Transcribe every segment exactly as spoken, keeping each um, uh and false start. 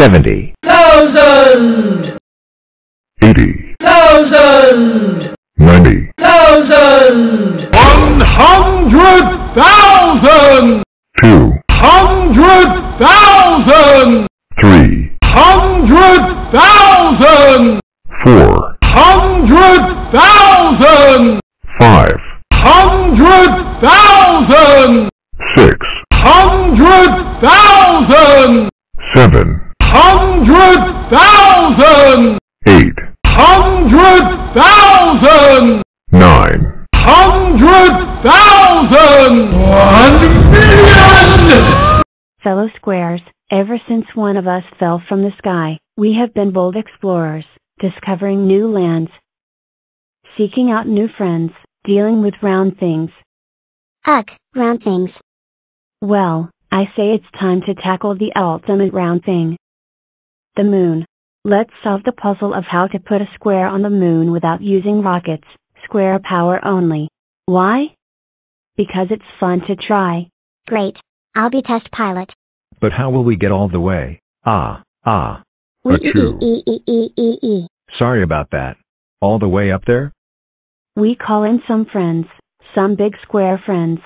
Seventy thousand, eighty thousand, ninety thousand, one hundred thousand, two hundred thousand, three hundred thousand, four hundred thousand, five hundred thousand, six hundred thousand, seven hundred thousand, eight hundred thousand, nine hundred thousand, one million! Fellow squares, ever since one of us fell from the sky, we have been bold explorers, discovering new lands, seeking out new friends, dealing with round things. Ugh, round things. Well, I say it's time to tackle the ultimate round thing. The moon. Let's solve the puzzle of how to put a square on the moon without using rockets, square power only. Why? Because it's fun to try. Great. I'll be test pilot. But how will we get all the way? Ah, ah. Achoo. Sorry about that. All the way up there? We call in some friends, some big square friends.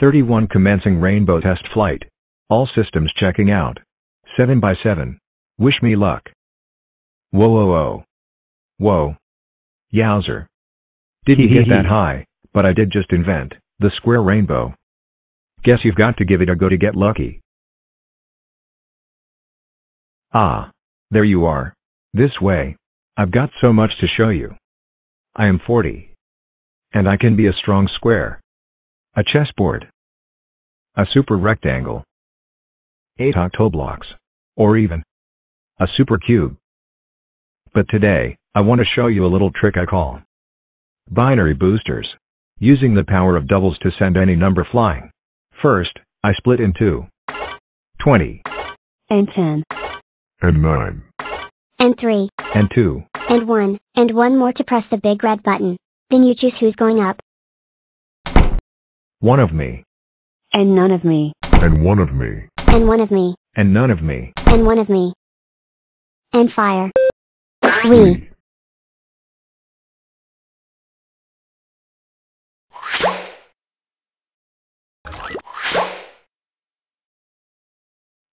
thirty-one commencing rainbow test flight. All systems checking out. seven by seven. Wish me luck. Whoa whoa whoa. Whoa. Yowzer. Didn't hit that high, but I did just invent the square rainbow. Guess you've got to give it a go to get lucky. Ah. There you are. This way. I've got so much to show you. I am forty. And I can be a strong square. A chessboard. A super rectangle. Eight octoblocks. Or even a supercube. But today, I want to show you a little trick I call binary boosters, using the power of doubles to send any number flying. First, I split in two, twenty, and ten, and nine, and three, and two, and one, and one more to press the big red button. Then you choose who's going up. One of me, and none of me, and one of me, and one of me. And none of me. And one of me. And fire. We.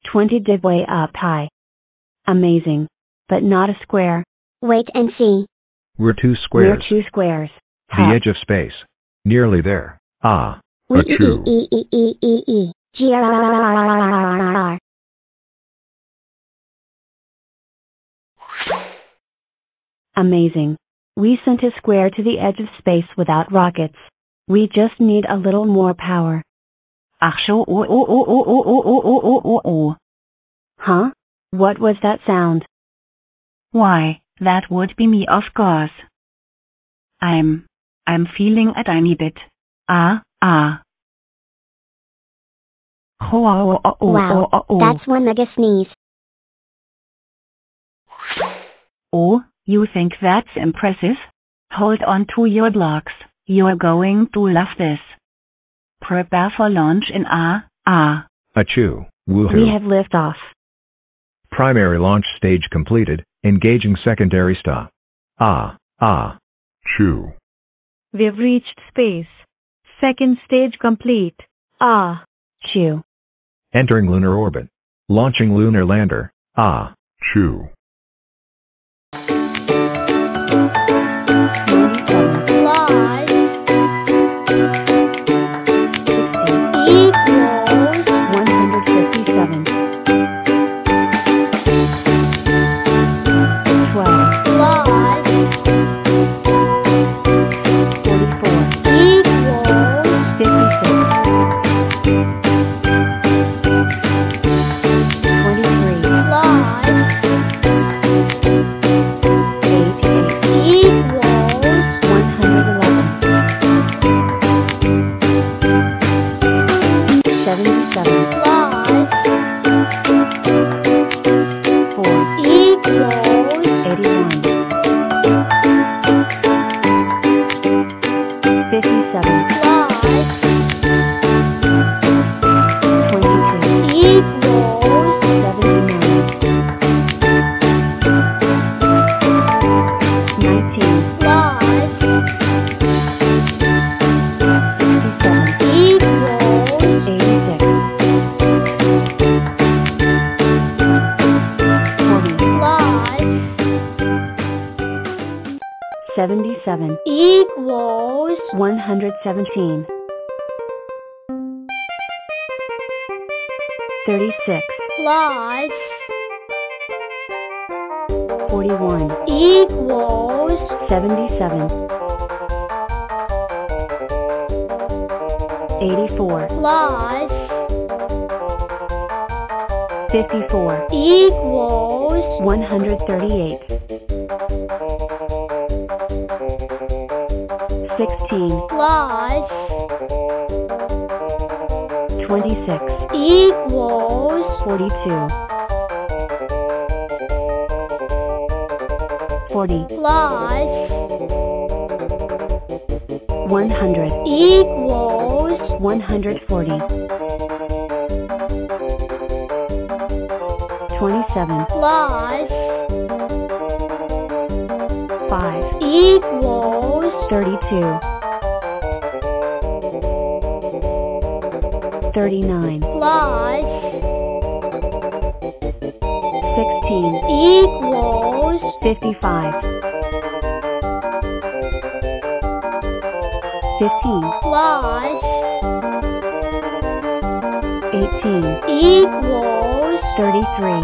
Twenty did way up high. Amazing. But not a square. Wait and see. We're two squares. We're two squares. The edge of space. Nearly there. Ah. Achoo. Amazing. We sent a square to the edge of space without rockets. We just need a little more power. Huh? What was that sound? Why, that would be me, of course. I'm... I'm feeling a tiny bit. Ah, ah. Wow, that's one mega sneeze. Oh, you think that's impressive? Hold on to your blocks, you're going to love this. Prepare for launch in ah, ah. Achoo, woohoo. We have liftoff. Primary launch stage completed, engaging secondary stop. Ah, ah. Choo. We've reached space. Second stage complete. Ah, choo. Entering lunar orbit. Launching lunar lander. Ah, choo. Plus equals one hundred fifty-seven. seventy-seven equals one hundred seventeen. thirty-six plus forty-one equals seventy-seven. eighty-four plus fifty-four equals one hundred thirty-eight. sixteen plus twenty-six equals forty-two. forty plus one hundred equals one hundred forty. twenty-seven plus five equals thirty-two. thirty-nine plus sixteen equals fifty-five. fifteen plus eighteen equals thirty-three.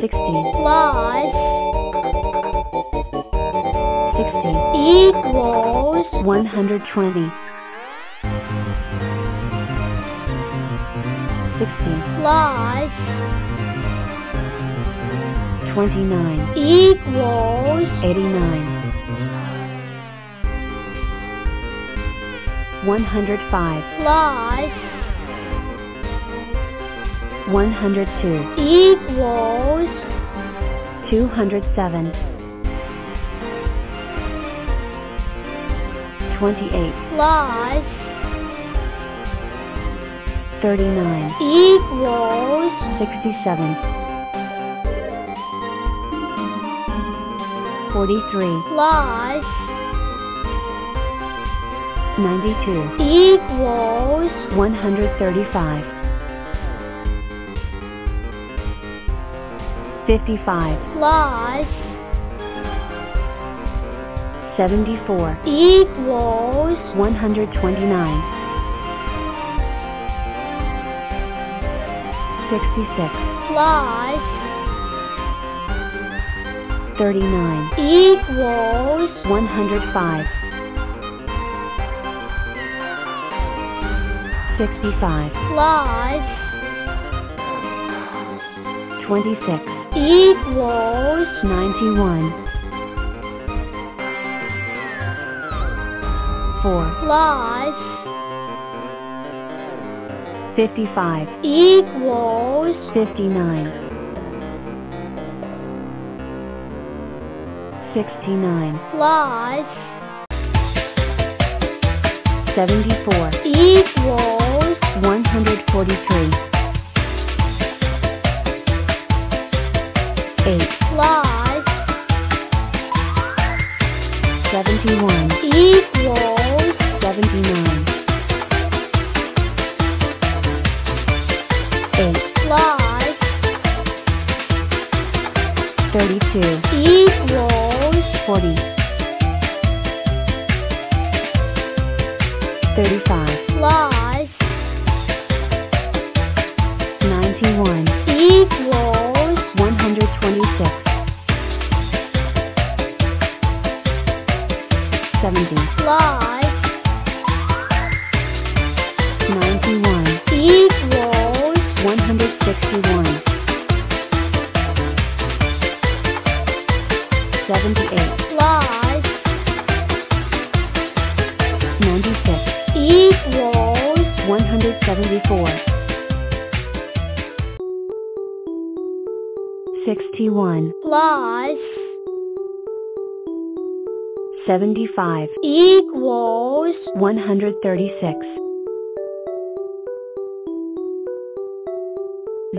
sixty plus sixty equals one hundred twenty. sixty plus twenty-nine equals eighty-nine. one hundred five plus one hundred two equals two hundred seven. twenty-eight plus thirty-nine equals sixty-seven. forty-three plus ninety-two equals one hundred thirty-five. fifty-five plus seventy-four equals one hundred twenty-nine. sixty-six plus thirty-nine equals one hundred five. fifty-five plus twenty-six equals ninety-one. four plus fifty-five equals fifty-nine. sixty-nine plus seventy-four equals one hundred forty-three. eight plus seventy-one equals seventy-nine. eight plus thirty-two equals forty. thirty-five plus one equals one hundred twenty-six. seventy plus ninety-one equals one hundred sixty-one. seventy-eight plus ninety-six equals one hundred seventy-four. sixty-one plus seventy-five equals one hundred thirty-six.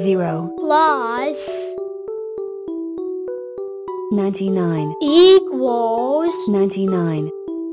zero plus ninety-nine equals ninety-nine.